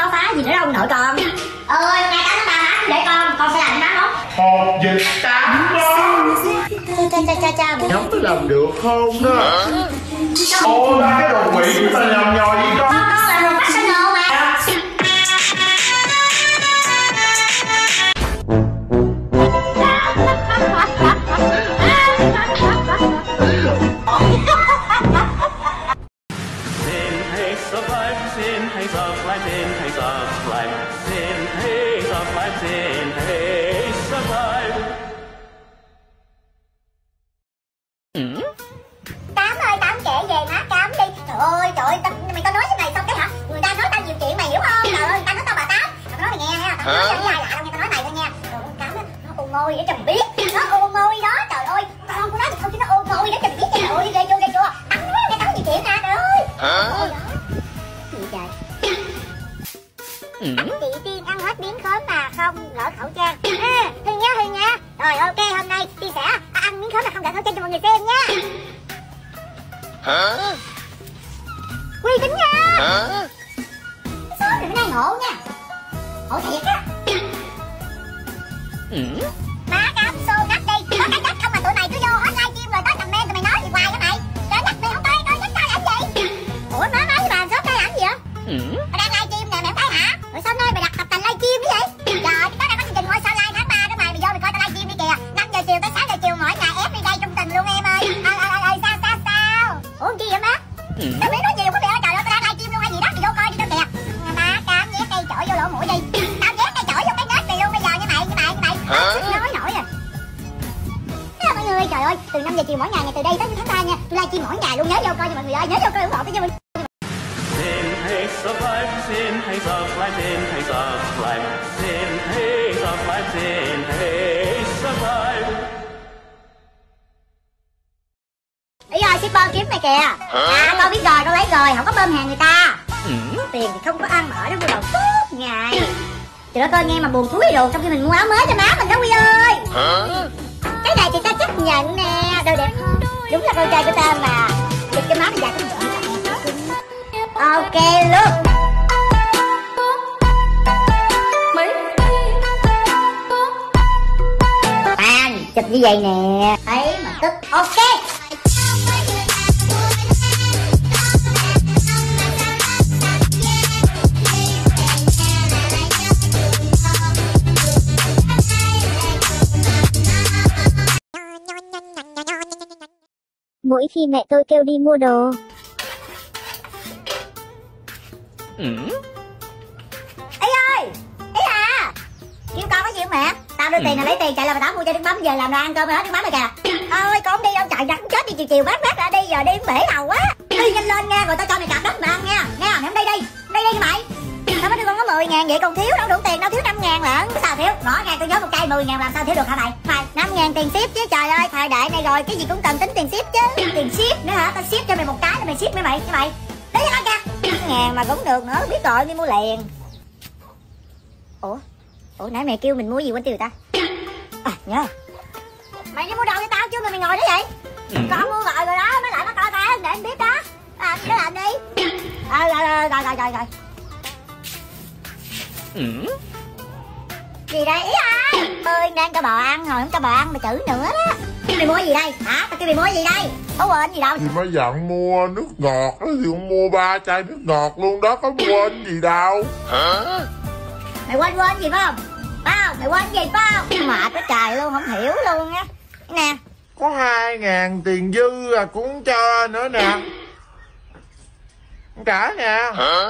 nó phá gì nữa đâu nội con. Ơi hôm nay cá nó ba má để con sẽ làm nó không? Hột vịt tám con. Cha Nhóm có làm được không đó? Ô ba cái đồ quỷ chúng ta làm nhòi gì con? Con làm đồ professional mà. Cám ơi, Tám kể về má Cám đi. Trời ơi, mày tao nói cái này xong cái hả? Người ta nói tao nhiều chuyện mày hiểu không? Trời ơi, người ta nói tao bà Tám. Tao nói mày nghe ha, tao nói cho ai lạ đâu nghe, tao nói mày thôi nha. Trời ơi, Cám nó ô môi để cho mày biết. Nó ô môi đó, trời ơi. Con của nó thì không chứ nó ô môi để cho mày biết. Trời ơi, ghê chưa? Tám nói nghe tao nói nhiều chuyện nè, trời ơi. Gì trời? Chị Tiên ăn hết miếng khóm mà không gỡ khẩu trang. Thương nhá. Rồi ok, hôm nay Tiên sẽ ăn miếng khóm mà không gỡ khẩu trang cho mọi người xem nha. Quy tính nha. Số này bữa nay ngộ nha. Ngộ thiệt á. Má Cám xô cắt đi. Có cái cắt không mà tụi mày cứ vô hết live stream rồi tới comment tụi mày nói gì hoài hả mày? Trời đất mày không tay coi chắc tay ảnh gì? Ủa má nói với bà số tay ảnh gì vậy? Mày đang live stream nè mày không thấy hả? Rồi sao nơi mày đặt tập tành live stream cái gì? Trời ơi, tối nay có chương trình ngôi sao live tháng 3 đó mày vô mày coi tao live stream đi kìa. 5 giờ chiều tới 6 giờ chiều mỗi ngày ép đi đây trung tình luôn em ơi. Ủa chi vậy má? Tao biết nói gì quý vị ơi, trời ơi tao đang live stream luôn hay gì đó thì vô coi đi đó kìa. Má Cám nhét cây chổi vô lỗ mũi đi. Tao nhét cây chổi vô cái nết này luôn bây giờ như mày. Nói nổi rồi. Nha mọi người, trời ơi, từ 5 giờ chiều mỗi ngày này từ đây tới tháng 3 nha. Tôi live stream mỗi ngày luôn, nhớ vô coi nha mọi người ơi, nhớ vô coi ủng hộ cái cho mình. Shipper kiếm mày kìa. Con biết rồi, con lấy rồi, không có bơm hàng người ta. Tiền thì không có ăn mở đó mua đồ suốt ngày. Trời ơi coi nghe mà buồn túi ruột trong khi mình mua áo mới cho má mình đó Quy ơi. Cái này thì ta chấp nhận nè, đồ đẹp hơn. Đúng là con trai của ta mà. Được cái má thì dài cũng được. Ok luôn. Tan, chụp như vậy nè. Thấy mà tức. Ok. Mỗi khi mẹ tôi kêu đi mua đồ. Ý ơi, Ý à, kêu con có chuyện mẹ. Tao đưa tiền là lấy tiền chạy là bà Tám mua cho Đức Mắm, giờ làm ra ăn cơm hết Đức Mắm rồi kìa. Ơi con đi đâu chạy ra cũng chết đi, chiều bát ra đi, giờ đi cũng bể đầu quá. Đi nhanh lên nha, rồi tao cho mày cặp đất mà ăn nha. Nha, mày không đi mày. Tao mới đưa con có 10.000 vậy còn thiếu đâu đủ tiền đâu, thiếu 5.000 lận. Sao thiếu? Ngõ ngang tôi nhớ một cây 10.000 làm sao thiếu được hả mày? Mày 5.000 tiền ship chứ, trời ơi thời đại này rồi cái gì cũng cần tính tiền ship chứ. Tiền ship nữa hả? Tao ship cho mày một cái là mày ship với mày cho mày. Đấy cho con kìa. 5.000 mà cũng được nữa, biết rồi đi mua liền. Ủa nãy mẹ kêu mình mua gì quên tiêu ta? À nhớ. Mày đi mua đồ cho tao chứ mà mày ngồi đó vậy? Con mua gọi rồi đó, mới lại nó coi tao để anh biết đó. À cứ làm đi. Rồi. Gì đây Ý ơi? Ơi đang cho bò ăn rồi không cho bò ăn mà chữ nữa đó. Mày mua gì đây hả? Tao kêu mày mua gì đây? Có quên gì đâu thì mới dặn mua nước ngọt đó, thì mua 3 chai nước ngọt luôn đó, có quên gì đâu hả? Mày quên gì phải không? Mày quên gì phải không? Mệt quá trời luôn, không hiểu luôn á nè. Có 2.000 tiền dư à, cũng cho nữa nè, không trả nè hả?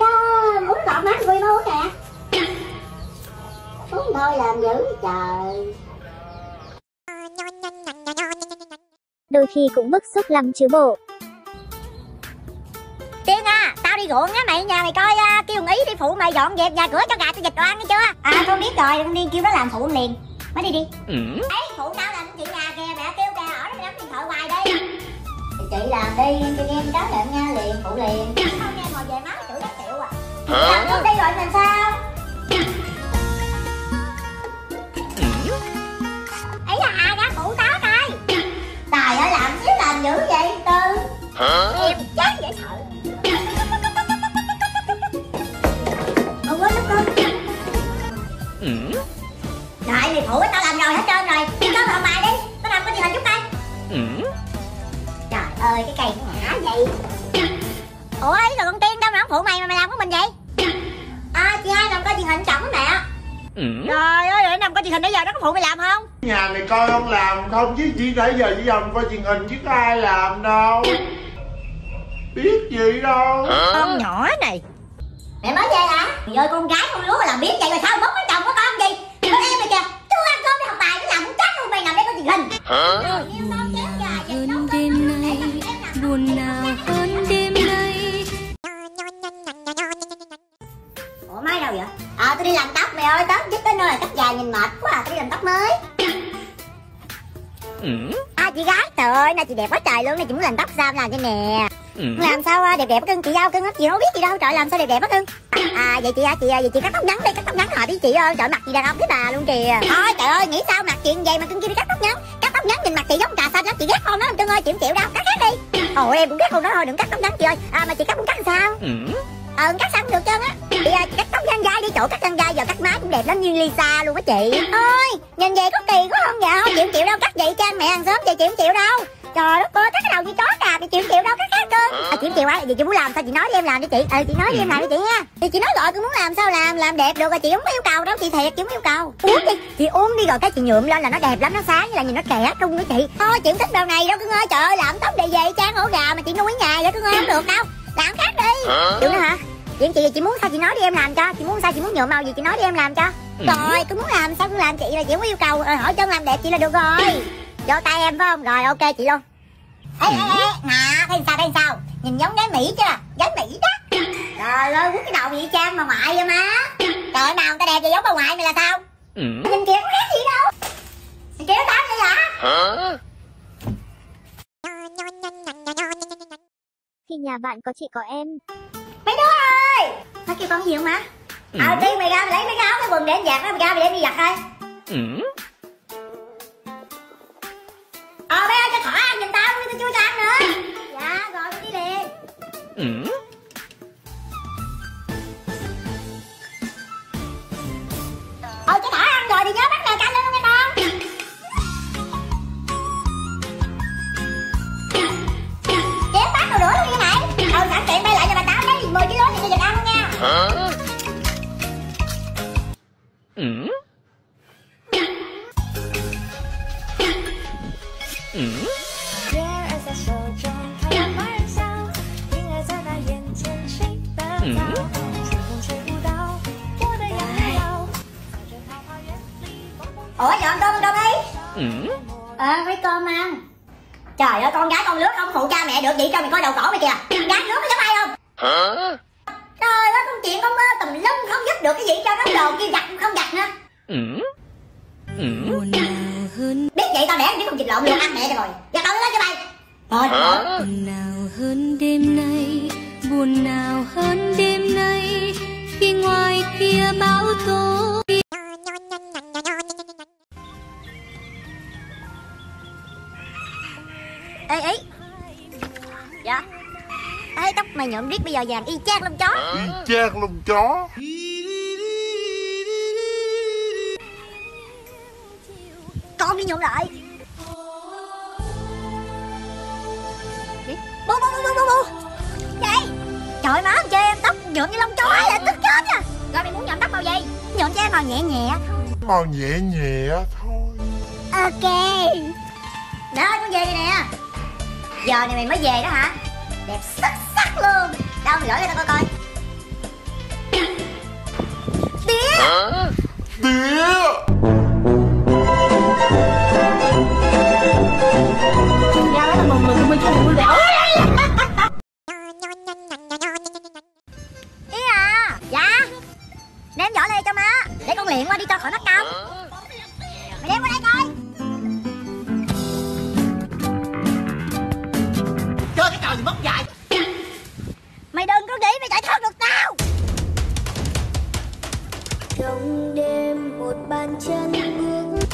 Đó, uống ngọt má Quy mới uống nè. Uống thôi làm dữ trời. Đôi khi cũng bức xúc lắm chứ bộ. Tiên à, tao đi ruộng á mày, nhà mày coi kêu Ý đi phụ mày dọn dẹp nhà cửa cho gà cho vịt đồ ăn nghe chưa? Con biết rồi, con đi kêu nó làm phụ liền. Mới đi. Ấy phụ tao làm chuyện nhà kìa, mẹ kêu kìa ở đó nắm điện thoại hoài đi. Thì chị làm đi, cho em cáo lệnh nha, liền phụ liền. Không nghe ngồi về má chửi đất triệu à. Làm luôn đi rồi mình sao? Ấy là ai đã phụ táo tay. Tài ở làm chứ làm dữ vậy Tư. Đại thì thủ tao làm rồi hết trơn rồi. Đi có thợ mài đi. Tao làm có gì hình chút đây. Trời ơi cái cây nó ngã vậy. Ủa ấy là con Tiên đâu mà không phụ mày mà mày làm của mình vậy? Chị hai làm coi truyền hình chồng mẹ. Trời ơi để nằm coi truyền hình nãy giờ nó có phụ mày làm không? Nhà này coi không làm không chứ chỉ nãy giờ chỉ dòng coi truyền hình chứ có ai làm đâu. Biết gì đâu. Con nhỏ này. Mẹ mới về hả? Trời ơi con gái con lúa mà làm biết vậy rồi sao bốc cái chồng của con gì? Con em mày kìa, chưa ăn cơm đi học bài nó làm cũng chết luôn mày nằm đây coi truyền hình. Buồn nào hơn đêm nay. Ủa máy đâu vậy? Tôi đi làm tóc mày ơi, tóc dứt tới nơi là cắt dài nhìn mệt quá à, tôi đi làm tóc mới. Chị gái, trời ơi, nay chị đẹp quá trời luôn, nay chị muốn làm tóc sao làm cho nè. Làm sao đẹp đẹp cưng chị giao cưng lắm, chị không biết gì đâu, trời làm sao đẹp đẹp quá cưng. Vậy chị hả chị, vậy chị cắt tóc ngắn đi, cắt tóc ngắn hỏi với chị ơi, trời mặt chị đàn ông với bà luôn kìa. Thôi trời ơi, nghĩ sao mặt chuyện vậy mà cưng kia đi cắt tóc ngắn nhìn mặt chị giống trà xanh lắm, chị ghét con nó cưng ơi, chị không chịu đâu, cắt hết đi. Ôi em cũng cắt không nói thôi đừng cắt tóc ngắn chị ơi. Mà chị cắt cũng cắt sao? Cắt sao cũng được trơn á. Chị ơi cắt tóc gan gai đi, chỗ cắt gan gai giờ cắt má cũng đẹp lắm như Lisa luôn á chị. Ôi nhìn về có kỳ quá không vậy? Không chịu đâu, cắt vậy cha mẹ hàng xóm vậy chịu đâu. Trời đất ơi, cắt cái đầu như chó cạp thì chịu đâu cắt khác cưng. Chịu quá vậy chị muốn làm sao chị nói với em làm đi chị. Chị nói với em làm đi chị nha. Thì chị nói rồi cứ muốn làm sao làm đẹp được rồi chị không có yêu cầu đâu chị thiệt, chị không yêu cầu. Uống đi, chị uống đi rồi cái chị nhuộm lên là nó đẹp lắm, nó sáng như là nhìn nó trẻ trung nữa chị. Thôi chị không thích đầu này đâu cưng ơi, trời ơi làm tóc đầy về trang ổ gà mà chị nuôi nhà vậy cưng ơi không được đâu. Làm khác đi. Chịu nữa hả? Vậy chị muốn sao chị nói đi em làm cho, chị muốn sao chị muốn nhuộm màu gì chị nói đi em làm cho. Rồi cứ muốn làm sao cũng làm chị là chị không có yêu cầu, hỏi chân làm đẹp chị là được rồi. Vô tay em phải không? Rồi ok chị luôn. Ê nè, thấy sao nhìn giống gái Mỹ chưa, gái Mỹ đó. Trời ơi quýt cái đầu vậy trang bà ngoại vậy má. Trời ơi nào người ta đẹp vậy giống bà ngoại mày là sao? Nhìn kiểu có khác gì đâu. Nhìn kiểu tao vậy hả? Khi nhà bạn có chị có em. Mấy đứa ơi, nó kêu con gì không má? Đi mày ra mày lấy mấy cái áo cái quần để em giặt, mày ra mày để em đi giặt thôi. Bé ơi, cho thỏ ăn giùm tao, tôi chưa cho ăn nữa. Dạ, rồi đi liền. Cho thỏ ăn rồi thì nhớ bắt nồi canh lên nghe con. Chém bát đồ đũa luôn như mày. Sẵn tiện bay lại nhà bà Tám lấy 10 kg thì cho giật ăn luôn nha. Ủa dọn cơm đâu đi? Với cơm ăn. Trời ơi con gái con lứa không phụ cha mẹ được vậy cho mày coi đầu cổ mày kìa. Gái lứa mày giống ai không? Trời ơi con chuyện con mơ tùm lum không giúp được cái gì cho nó đồ kia giặt không giặt nữa. Biết vậy tao để biết con vịt lộn luôn ăn mẹ rồi. Giặt đâu đó cho mày. Buồn nào hơn đêm nay, buồn nào hơn đêm nay khi ngoài kia bão tố. Ê dạ. Ê tóc mày nhuộm riết bây giờ vàng y chang lông chó. Y chang lông chó. Con đi nhuộm lại. Bố. Vậy. Trời má không chê em tóc nhuộm như lông chó là tức chết à. Rồi mày muốn nhuộm tóc màu gì? Nhuộm cho em màu nhẹ nhẹ thôi. Màu nhẹ nhẹ thôi. Ok. Đó con về đây nè. Giờ này mày mới về đó hả? Đẹp sắc sắc luôn. Đâu mày gửi cho tao coi coi. Tía. Tía. Ý à. Dạ. Đem vỏ đây cho má. Để con liền qua đi cho khỏi mắc công. Mày đem qua đây coi. Chơi cái trò gì mất dạy. Mày đừng có nghĩ mày chạy thoát được tao. Trong đêm một bàn chân bước.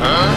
Hả?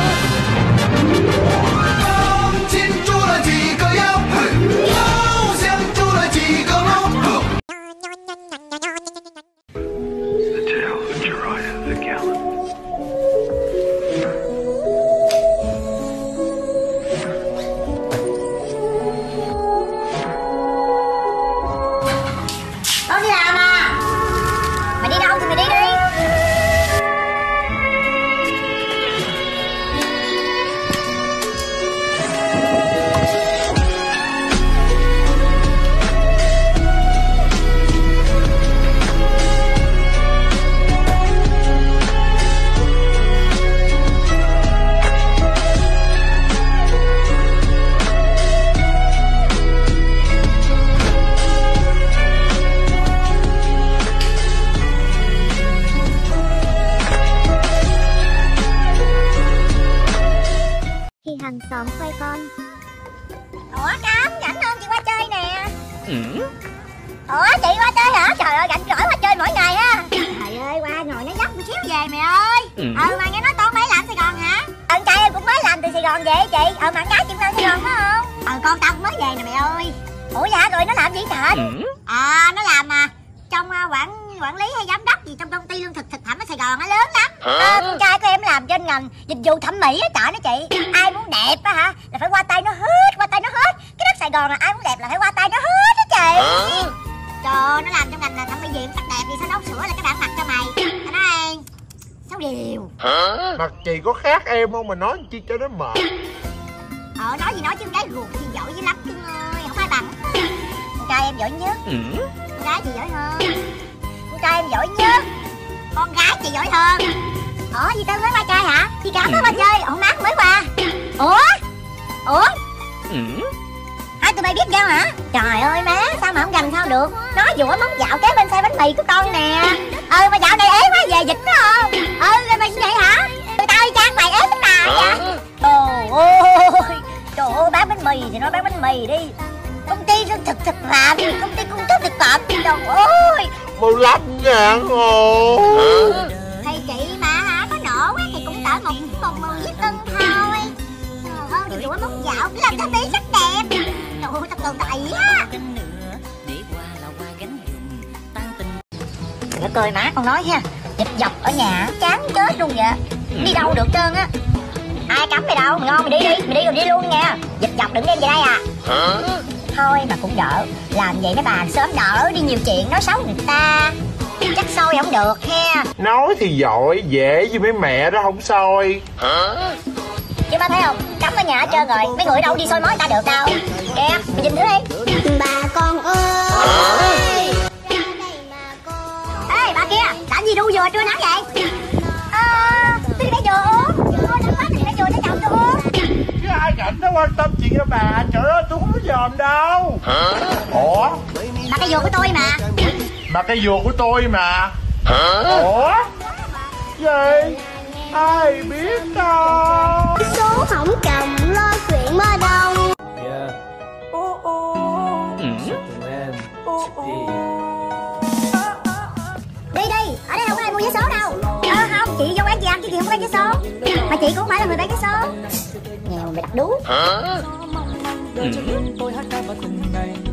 hàng xóm quay con. Ủa Cám, rảnh không chị qua chơi nè? Ủa chị qua chơi hả? Trời ơi, rảnh rỗi qua chơi mỗi ngày á. Trời ơi, qua ngồi nó dốc một xíu về mày ơi. Mà nghe nói con mới làm Sài Gòn hả? Trai em cũng mới làm từ Sài Gòn về chị. Mà gái chị lên Sài Gòn phải không? Con tao cũng mới về nè mày ơi. Ủa dạ, rồi nó làm gì trời? Nó làm mà trong quản lý hay giám đốc gì trong công ty lương thực thực phẩm ở Sài Gòn á, lớn lắm. Con trai của em làm trên ngành dịch vụ thẩm mỹ á, trời nó chị. Ai muốn đẹp á hả là phải qua tay nó hết, qua tay nó hết. Cái đất Sài Gòn là ai muốn đẹp là phải qua tay nó hết á chị. Trời, nó làm trong ngành là thẩm mỹ viện cắt đẹp thì sao nó sửa là cái bạn mặc cho mày. Nó nói sáu điều. Mặt chị có khác em không mà nói chi cho nó mệt. Nói gì nói chứ gái ruột thì giỏi dữ lắm cưng ơi, không ai bằng. Con trai em giỏi nhất. Con gái chị giỏi hơn. Con trai em giỏi nhất. Con gái chị giỏi hơn. Ủa gì tao mới qua chơi hả? Chị Cám mới qua chơi, ủa má mới qua. Ủa hai tụi mày biết nhau hả? Trời ơi má, sao mà không gần sao được. Nó dũa móng dạo kế bên xe bánh mì của con nè. Mà dạo này ế quá về dịch đó không? Mày như vậy hả? Tụi tao đi trang mày ế tính bà vậy. Trời ơi, bán bánh mì thì nói bán bánh mì đi. Công ty lương thực thực phẩm, công ty cung cấp thực phẩm. Trời ơi, 15.000 hồ. Thì chị mà hả, có nổ quá thì cũng tở một mười với cân thôi. Trời ơi, đừng đũa móc dạo, làm cho tí sắc đẹp. Trời ơi, tao còn tẩy á. Để coi má con nói ha, dịch dọc ở nhà chán chết luôn vậy. Đi đâu được trơn á. Ai cấm mày đâu, ngon mày đi rồi đi luôn nha. Dịch dọc đừng đem về đây à. Thôi mà cũng đỡ, làm vậy mấy bà sớm đỡ đi nhiều chuyện nói xấu người ta. Chắc xôi không được ha. Nói thì giỏi, dễ với mấy mẹ đó không xôi. Chứ má thấy không, cấm ở nhà hết trơn rồi, mấy người đâu đi xôi mối người ta được đâu. Kìa, mày nhìn thử đi. Bà con ơi. Ê bà kia, làm gì đu vừa trưa nắng vậy? Tôi đi bé vừa uống. Chứ ai rảnh nó quan tâm chuyện cho bà. Trời ơi tôi không có dòm đâu. Ủa mà cây dừa của tôi mà. Mà cây dừa của tôi mà. Ủa gì ai biết đâu. Số hổng cầm lo chuyện mơ đông. Đi đi, ở đây không có ai mua vé số đâu. Không, chị vô bán gì ăn chứ chị không bán vé số. Mà chị cũng không phải là người bán vé số. Nghèo mày đặt đú.